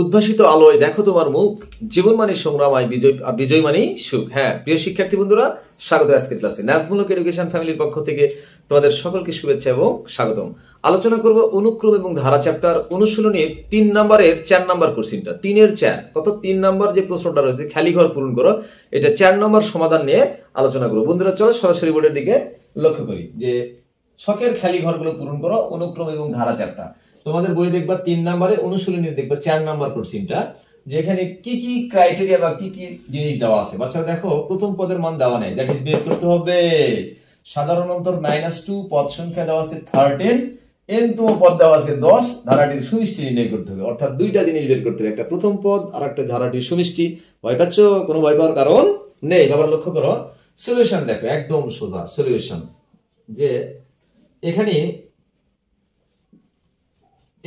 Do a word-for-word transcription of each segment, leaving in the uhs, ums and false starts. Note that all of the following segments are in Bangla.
উদ্ভাসিত আলোয় দেখো তোমার মুখ, জীবন মানে সংগ্রাম, আয় বিজয়, আর বিজয় মানেই সুখ। হ্যাঁ প্রিয় শিক্ষার্থী বন্ধুরা, স্বাগত আজকের ক্লাসে। ন্যাসমূলক এডুকেশন ফ্যামিলির পক্ষ থেকে তোমাদের সকলকে শুভেচ্ছা এবং স্বাগতম। আলোচনা করব অনুক্রম এবং ধারা চ্যাপ্টার অনুশীলনীর তিন নম্বরের চার নম্বর কোশ্চিনটা। তিনের চার কত, তিন নম্বর যে প্রশ্নটা রয়েছে খালি ঘর পূরণ করো, এটা চার নম্বর সমাধান নিয়ে আলোচনা করবো। বন্ধুরা চলো সরাসরি বোর্ডের দিকে লক্ষ্য করি যে ছকের খালি ঘরগুলো পূরণ করো, অনুক্রম এবং ধারা চ্যাপ্টার। তোমাদের বইয়ে দেখবা তিন নম্বরে, অনুশীলনী দেখবা চার নম্বর কোশ্চিনটা, যে এখানে কি কি ক্রাইটেরিয়া বা কি কি জিনিস দেওয়া আছে। বাচ্চারা দেখো, প্রথম পদের মান দেওয়া নাই, দ্যাট ইজ বের করতে হবে। সাধারণ অন্তর নাইন বাই টু, পদ সংখ্যা দেওয়া আছে থার্টিন, এন তম পদ দেওয়া আছে দশ, ধারাটির সুমিষ্টি নির্ণয় করতে হবে। অর্থাৎ দুইটা জিনিস বের করতে হবে, একটা প্রথম পদ আর একটা ধারাটির সুমিষ্টি। ভয় পাচ্ছ? কোনো ভয় পাওয়ার কারণ নেই। আবার লক্ষ্য করো সলিউশন, দেখো একদম সোজা সলিউশন, যে এখানে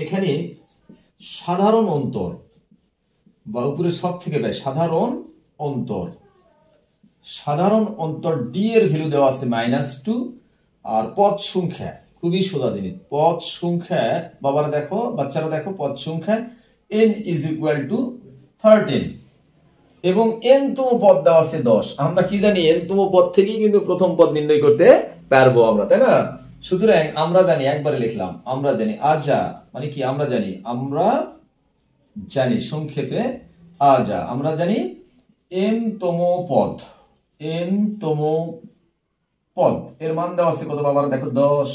এখানে সাধারণ অন্তর বা উপরে সব থেকে বেশি সাধারণ অন্তর, সাধারণ অন্তর ডি এর ভ্যালু দেওয়া আছে মাইনাস টু, আর পদ সংখ্যা খুবই সোজা জিনিস, পদ সংখ্যা বাবারা দেখো, বাচ্চারা দেখো, পদ সংখ্যা N is equal to thirteen এবং এন তম পদ দেওয়া আছে দশ। আমরা কি জানি, এন তম পদ থেকেই কিন্তু প্রথম পদ নির্ণয় করতে পারবো আমরা, তাই না? সুতরাং আমরা জানি, একবারে লিখলাম, আমরা জানি আজা মানে কি, আমরা জানি, আমরা জানি সংক্ষেপে আজা, আমরা জানি এন তম পদ, এন তম পদ এর মান দেওয়া আছে কত বাবারা দেখো দশ,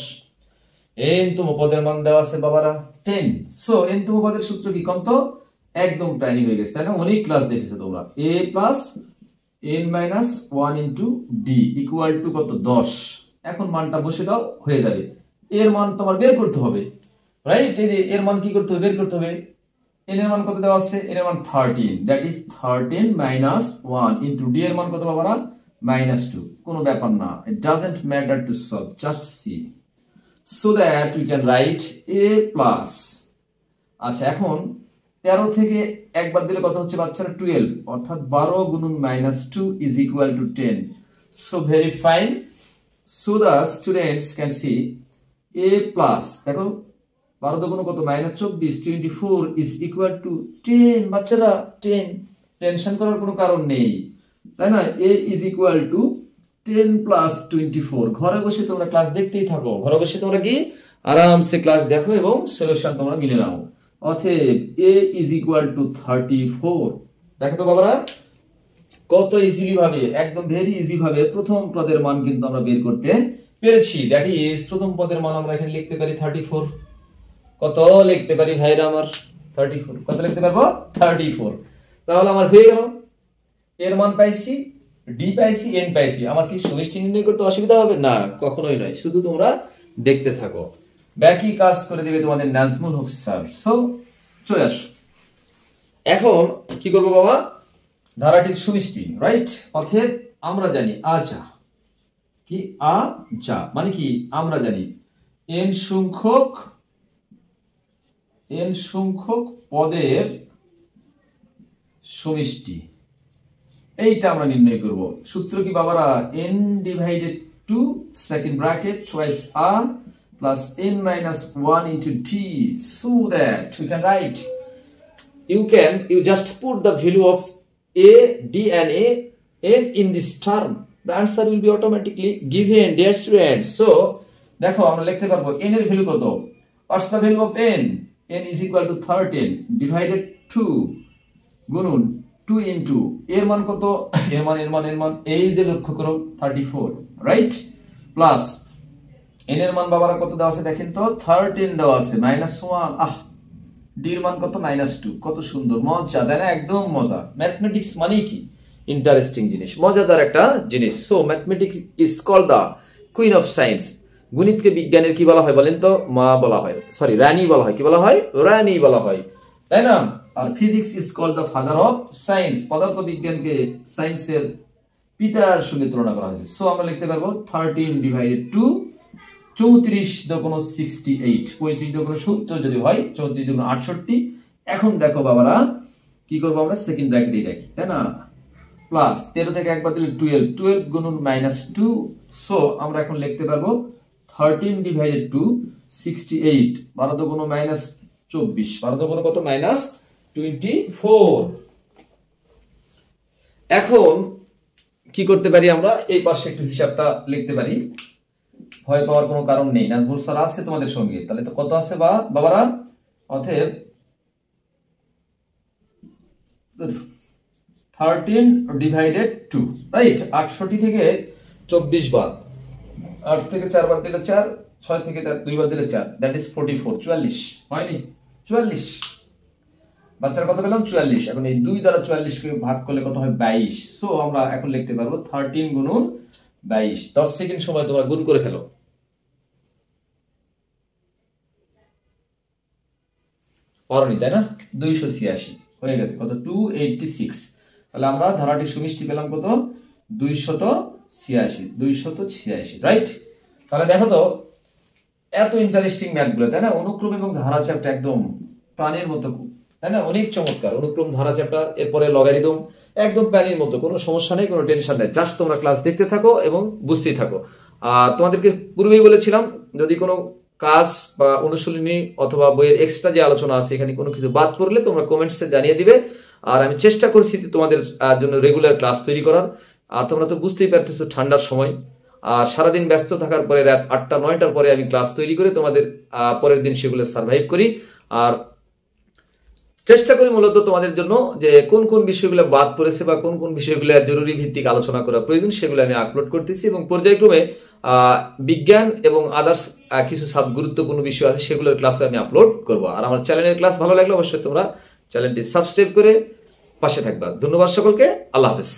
এন তম পদের মান দেওয়া আছে বাবারা টেন। সো এন তম পদের সূত্র কি, কম তো একদম ট্রাইনিং হয়ে গেছে, তাই না? অনেক ক্লাস দেখেছো তোমরা। A plus N minus one into D equal to কত দশ। এখন মানটা বসে দাও, হয়ে যাবে। এর মান তোমার বের করতে হবে, রাইট? এর মান কি করতে হবে, বের করতে হবে। এন এর মান কত দেওয়া আছে, এন এর মান thirteen, that is thirteen minus one into D এর মান কত বাবারা মাইনাস টু। কোনো ব্যাপার না, it doesn't matter to solve, just see so that we can write A plus. আচ্ছা এখন তেরো থেকে একবার দিলে কত হচ্ছে বাচ্চারা টুয়েলভ, অর্থাৎ বারো গুণুন minus two is equal to ten. So very fine, so the students can see a plus, দেখো বারো দুগুণ কত মাইনাস চব্বিশ, twenty four is equal to ten. বাচ্চারা টেন, টেনশন করার কোনো কারণ নেই, তাই না? a is equal to ten plus twenty four. ঘরে বসে তোমরা ক্লাস দেখতেই থাকো, ঘরে বসে তোমরা কি আরামসে ক্লাস দেখো এবং সলিউশন তোমরা মিলে নাও। অতএব a is equal to thirty four. দেখো তো বাবারা কত ইজিলি ভাবে, একদম ভেরি ইজি ভাবে প্রথম পদের মান কিন্তু আমরা বের করতে পেরেছি। দ্যাট ইজ প্রথম পদের মান আমরা এখানে লিখতে পারি থার্টি ফোর। কত লিখতে পারি ভাইরা আমার, থার্টি ফোর। কত লিখতে পারবো, থার্টি ফোর। তাহলে আমার হয়ে গেল, এর মান পাইছি, ডি পাইছি, এন পাইছি। আমার কি সমষ্টি নির্ণয় করতে অসুবিধা হবে না, কখনোই নয়। শুধু তোমরা দেখতে থাকো, বাকি কাজ করে দেবে তোমাদের নাজমুল হক স্যার। সো চলে আসো, এখন কি করবো বাবা, ধারাটির সুমিষ্টি, রাইট? অতএব আমরা জানি আজা কি, আজা মানে কি, আমরা জানি এন সংখ্যক, এন সংখ্যক পদের সুমিষ্টি, এইটা আমরা নির্ণয় করব। সূত্র কি বাবারা, N divided to second bracket twice A plus N minus one into D, so that we can write, you can you just put the value of A, D and A, N in this term. The answer will be automatically given, dear students. So, দেখো আমরা লিখতে পারবো n এর ভ্যালু কত, what's the value of n? n is equal to thirteen divided two গুণন টু into এর মান কত, এর মান এর মান এর মান এই যে লক্ষ্য করো thirty four, right? Plus n এর মান বাবারা কত দেওয়া আছে দেখেন তো, থার্টিন দেওয়া আছে মাইনাস ওয়ান। আহ d এর মান কত মাইনাস টু। কত সুন্দর মজা, তাই না? একদম মজা। ম্যাথমেটিক্স মানে কি, ইন্টারেস্টিং জিনিস, মজাদার একটা জিনিস। So mathematics is called the queen of science. গণিতকে বিজ্ঞানের কি বলা হয় বলেন তো, মা বলা হয়, সরি রানী বলা হয়। কি বলা হয়, রানী বলা হয়, তাই না? আর physics is called the father of science. পদার্থ বিজ্ঞানকে সায়েন্সের পিতার সঙ্গে তুলনা করা হয়েছে। সো আমরা লিখতে পারবো থার্টিন ডিভাইডেড টু, চৌত্রিশ দোকানো সিক্সটি এইট, পঁয়ত্রিশ দোকানো সত্তর যদি হয়, চৌত্রিশ দোকানো আটষট্টি। এখন দেখো বাবারা কি করবো, আমরা সেকেন্ড ব্র্যাকেটে রাখি, তাই না? প্লাস তেরো থেকে একবার দিলে টুয়েলভ, টুয়েলভ গুণন মাইনাস টু। সো আমরা এখন লিখতে পারবো thirteen divided two sixty eight, বারো দোকানো মাইনাস চব্বিশ, বারো দোকানো কত মাইনাস चौबीस। এখন কি করতে পারি আমরা এই পাশে একটু হিসাবটা লিখতে পারি, ভয় পাওয়ার কোনো কারণ নেই, নাজমুল স্যার আছে তোমাদের সঙ্গে। তাহলে তো কত আছে বা বাবারা, অতএব थर्टीन ডিভাইডেড टू, রাইট। আটষট্টি থেকে চব্বিশ বাদ, আট থেকে চার বাদ দিলে চার, ছয় থেকে চার দুই বাদ দিলে চার, দ্যাট ইজ ফোরটি ফোর, চুয়াল্লিশ হয়নি, চুয়াল্লিশ বাচ্চার কত পেলাম চুয়াল্লিশ। এখন এই দুই দ্বারা চুয়াল্লিশ কে ভাগ করলে কত হয় বাইশ। সো আমরা এখন লিখতে পারবো থার্টিন গুণন বাইশ। দশ সেকেন্ড সময়, তোমরা গুণ করে ফেলো। পারোনি তাই না, দুইশো ছিয়াশি হয়ে গেছে, কত টু এইটটি সিক্স। তাহলে আমরা ধারাটি সুমিষ্টি পেলাম কত দুইশত ছিয়াশি, দুইশত ছিয়াশি, রাইট। তাহলে দেখো তো এত ইন্টারেস্টিং ম্যাথগুলো তাই না, অনুক্রম এবং ধারা চ্যাপ্টার একদম প্রাণীর মতো তাই না, অনেক চমৎকার। অনুক্রম ধারা চ্যাপ্টার, এরপরে লগারিদম, একদম প্রাণীর মতো, কোনো সমস্যা নেই, কোনো টেনশন নেই, জাস্ট তোমরা ক্লাস দেখতে থাকো এবং বুঝতেই থাকো। আর তোমাদেরকে পূর্বেই বলেছিলাম, যদি কোনো কাজ বা অনুশীলনী অথবা বইয়ের এক্সট্রা যে আলোচনা আছে এখানে কোনো কিছু বাদ পড়লে তোমরা কমেন্টসে জানিয়ে দিবে। আর আমি চেষ্টা করছি তোমাদের জন্য রেগুলার ক্লাস তৈরি করার। আর তোমরা তো বুঝতেই পারতেছো ঠান্ডার সময়, আর সারাদিন ব্যস্ত থাকার পরে রাত আটটা নয়টার পরে আমি ক্লাস তৈরি করে তোমাদের পরের দিন সেগুলো সার্ভাইভ করি। আর চেষ্টা করি মূলত তোমাদের জন্য যে কোন কোন বিষয়গুলো বাদ পড়েছে বা কোন কোন বিষয়গুলো জরুরি ভিত্তিক আলোচনা করা প্রয়োজন সেগুলো আমি আপলোড করতেছি। এবং পর্যায়ক্রমে বিজ্ঞান এবং আদার্স কিছু সাব গুরুত্বপূর্ণ বিষয় আছে সেগুলোর ক্লাসও আমি আপলোড করবো। আর আমার চ্যানেলের ক্লাস ভালো লাগলে অবশ্যই তোমরা চ্যানেলটি সাবস্ক্রাইব করে পাশে থাকবা। ধন্যবাদ সকলকে, আল্লাহ হাফেজ।